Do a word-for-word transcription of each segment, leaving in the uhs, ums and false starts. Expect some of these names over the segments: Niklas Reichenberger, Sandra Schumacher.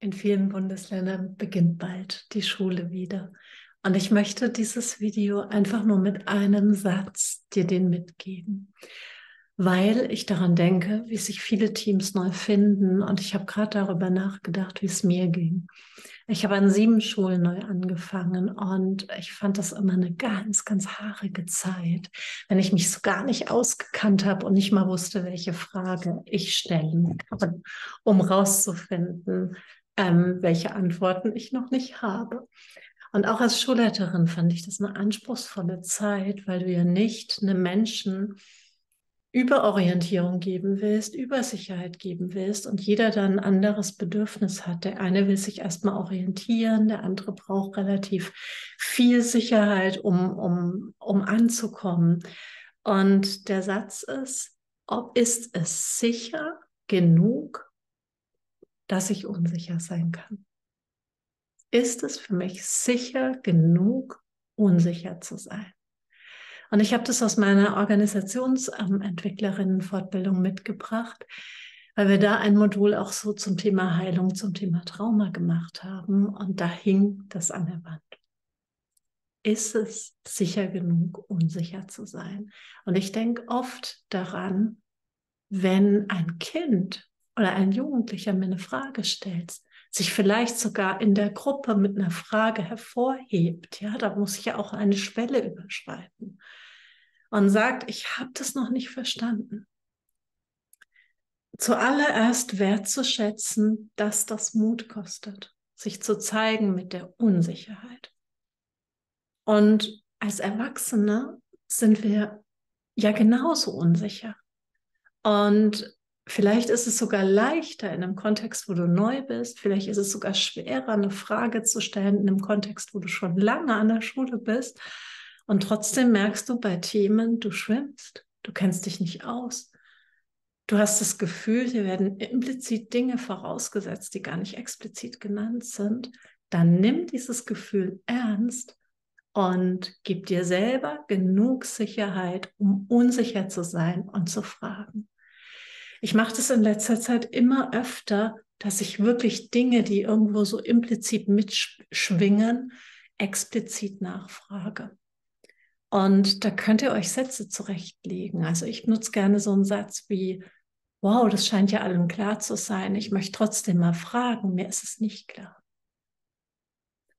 In vielen Bundesländern beginnt bald die Schule wieder. Und ich möchte dieses Video einfach nur mit einem Satz dir den mitgeben, weil ich daran denke, wie sich viele Teams neu finden. Und ich habe gerade darüber nachgedacht, wie es mir ging. Ich habe an sieben Schulen neu angefangen und ich fand das immer eine ganz, ganz haarige Zeit, wenn ich mich so gar nicht ausgekannt habe und nicht mal wusste, welche Frage ich stellen kann, um rauszufinden, ähm, welche Antworten ich noch nicht habe. Und auch als Schulleiterin fand ich das eine anspruchsvolle Zeit, weil du ja nicht einem Menschen Überorientierung geben willst, Übersicherheit geben willst und jeder dann ein anderes Bedürfnis hat. Der eine will sich erstmal orientieren, der andere braucht relativ viel Sicherheit, um, um, um anzukommen. Und der Satz ist, ob ist es sicher genug, dass ich unsicher sein kann? Ist es für mich sicher genug, unsicher zu sein? Und ich habe das aus meiner Organisationsentwicklerinnen-Fortbildung mitgebracht, weil wir da ein Modul auch so zum Thema Heilung, zum Thema Trauma gemacht haben. Und da hing das an der Wand. Ist es sicher genug, unsicher zu sein? Und ich denke oft daran, wenn ein Kind oder ein Jugendlicher mir eine Frage stellt, sich vielleicht sogar in der Gruppe mit einer Frage hervorhebt, ja, da muss ich ja auch eine Schwelle überschreiten und sagt, ich habe das noch nicht verstanden. Zuallererst wertzuschätzen, dass das Mut kostet, sich zu zeigen mit der Unsicherheit. Und als Erwachsene sind wir ja genauso unsicher. Und vielleicht ist es sogar leichter in einem Kontext, wo du neu bist. Vielleicht ist es sogar schwerer, eine Frage zu stellen in einem Kontext, wo du schon lange an der Schule bist. Und trotzdem merkst du bei Themen, du schwimmst, du kennst dich nicht aus. Du hast das Gefühl, dir werden implizit Dinge vorausgesetzt, die gar nicht explizit genannt sind. Dann nimm dieses Gefühl ernst und gib dir selber genug Sicherheit, um unsicher zu sein und zu fragen. Ich mache das in letzter Zeit immer öfter, dass ich wirklich Dinge, die irgendwo so implizit mitschwingen, explizit nachfrage. Und da könnt ihr euch Sätze zurechtlegen. Also ich nutze gerne so einen Satz wie, wow, das scheint ja allen klar zu sein. Ich möchte trotzdem mal fragen, mir ist es nicht klar.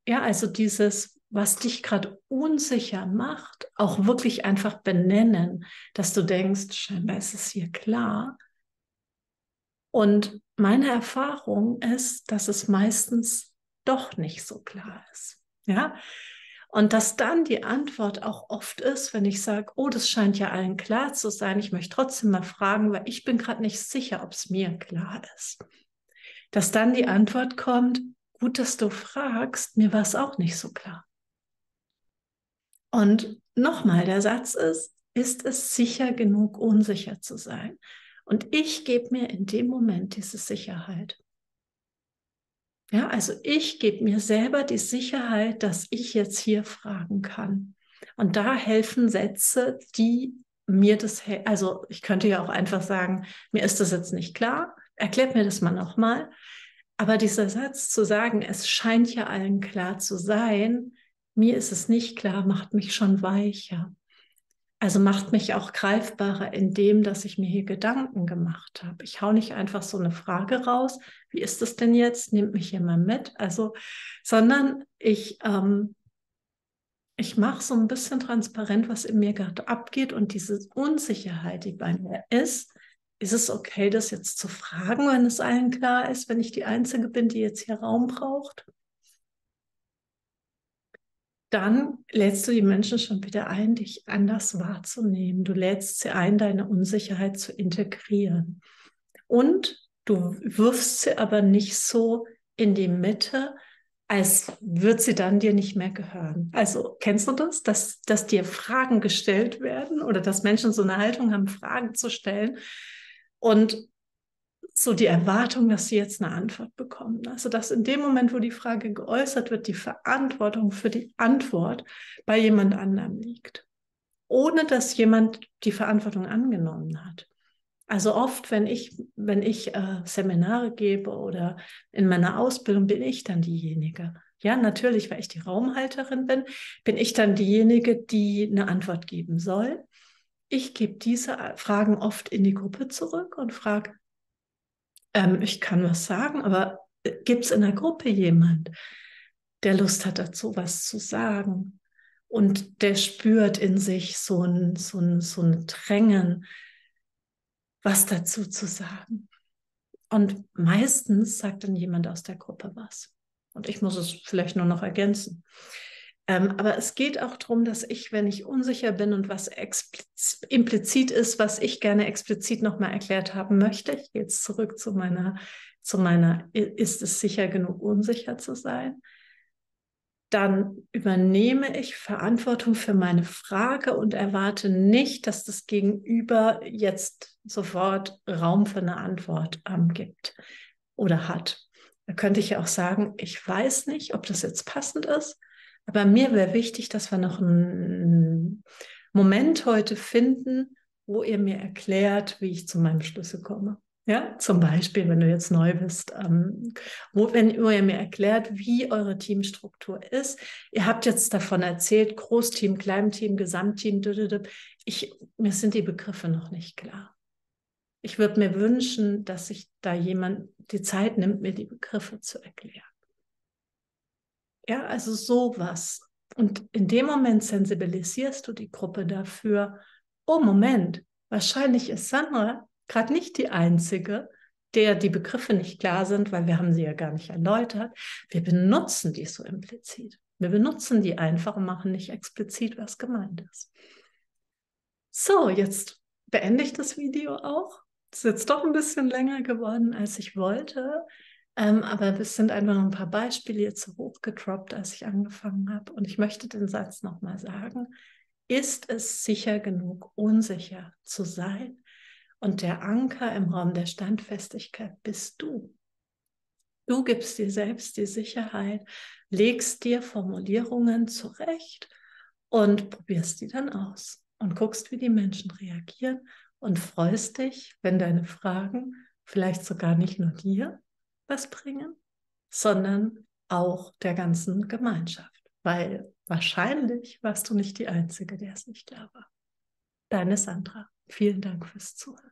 Ja, also dieses, was dich gerade unsicher macht, auch wirklich einfach benennen, dass du denkst, scheinbar ist es hier klar. Und meine Erfahrung ist, dass es meistens doch nicht so klar ist. Ja? Und dass dann die Antwort auch oft ist, wenn ich sage, oh, das scheint ja allen klar zu sein, ich möchte trotzdem mal fragen, weil ich bin gerade nicht sicher, ob es mir klar ist. Dass dann die Antwort kommt, gut, dass du fragst, mir war es auch nicht so klar. Und nochmal, der Satz ist, ist es sicher genug, unsicher zu sein? Und ich gebe mir in dem Moment diese Sicherheit. Ja, also ich gebe mir selber die Sicherheit, dass ich jetzt hier fragen kann. Und da helfen Sätze, die mir das, also ich könnte ja auch einfach sagen, mir ist das jetzt nicht klar, erklärt mir das mal nochmal. Aber dieser Satz zu sagen, es scheint ja allen klar zu sein, mir ist es nicht klar, macht mich schon weicher. Also macht mich auch greifbarer in dem, dass ich mir hier Gedanken gemacht habe. Ich hau nicht einfach so eine Frage raus, wie ist das denn jetzt, nimmt mich jemand mit? Also, sondern ich, ähm, ich mache so ein bisschen transparent, was in mir gerade abgeht und diese Unsicherheit, die bei mir ist, ist es okay, das jetzt zu fragen, wenn es allen klar ist, wenn ich die Einzige bin, die jetzt hier Raum braucht? Dann lädst du die Menschen schon wieder ein, dich anders wahrzunehmen. Du lädst sie ein, deine Unsicherheit zu integrieren. Und du wirfst sie aber nicht so in die Mitte, als würde sie dann dir nicht mehr gehören. Also kennst du das, dass, dass dir Fragen gestellt werden oder dass Menschen so eine Haltung haben, Fragen zu stellen und so die Erwartung, dass sie jetzt eine Antwort bekommen. Also dass in dem Moment, wo die Frage geäußert wird, die Verantwortung für die Antwort bei jemand anderem liegt, ohne dass jemand die Verantwortung angenommen hat. Also oft, wenn ich, wenn ich äh, Seminare gebe oder in meiner Ausbildung, bin ich dann diejenige. Ja, natürlich, weil ich die Raumhalterin bin, bin ich dann diejenige, die eine Antwort geben soll. Ich gebe diese Fragen oft in die Gruppe zurück und frage, ähm, ich kann was sagen, aber gibt es in der Gruppe jemand, der Lust hat dazu, was zu sagen und der spürt in sich so ein, so ein, so ein Drängen, was dazu zu sagen? Und meistens sagt dann jemand aus der Gruppe was. Und ich muss es vielleicht nur noch ergänzen. Ähm, aber es geht auch darum, dass ich, wenn ich unsicher bin und was implizit ist, was ich gerne explizit nochmal erklärt haben möchte, ich gehe jetzt zurück zu meiner, zu meiner, ist es sicher genug, unsicher zu sein, dann übernehme ich Verantwortung für meine Frage und erwarte nicht, dass das Gegenüber jetzt sofort Raum für eine Antwort ähm, gibt oder hat. Da könnte ich ja auch sagen, ich weiß nicht, ob das jetzt passend ist, aber mir wäre wichtig, dass wir noch einen Moment heute finden, wo ihr mir erklärt, wie ich zu meinem Schlüssel komme. Ja, zum Beispiel, wenn du jetzt neu bist, ähm, wo, wenn ihr mir erklärt, wie eure Teamstruktur ist. Ihr habt jetzt davon erzählt, Großteam, Kleinteam, Gesamtteam, ich, mir sind die Begriffe noch nicht klar. Ich würde mir wünschen, dass sich da jemand die Zeit nimmt, mir die Begriffe zu erklären. Ja, also sowas. Und in dem Moment sensibilisierst du die Gruppe dafür, oh Moment, wahrscheinlich ist Sandra gerade nicht die Einzige, der die Begriffe nicht klar sind, weil wir haben sie ja gar nicht erläutert. Wir benutzen die so implizit. Wir benutzen die einfach und machen nicht explizit, was gemeint ist. So, jetzt beende ich das Video auch. Es ist jetzt doch ein bisschen länger geworden, als ich wollte. Ähm, aber es sind einfach noch ein paar Beispiele jetzt so hochgetroppt, als ich angefangen habe. Und ich möchte den Satz nochmal sagen. Ist es sicher genug, unsicher zu sein? Und der Anker im Raum der Standfestigkeit bist du. Du gibst dir selbst die Sicherheit, legst dir Formulierungen zurecht und probierst die dann aus. Und guckst, wie die Menschen reagieren und freust dich, wenn deine Fragen vielleicht sogar nicht nur dir was bringen, sondern auch der ganzen Gemeinschaft. Weil wahrscheinlich warst du nicht die Einzige, der es nicht klar war. Deine Sandra, vielen Dank fürs Zuhören.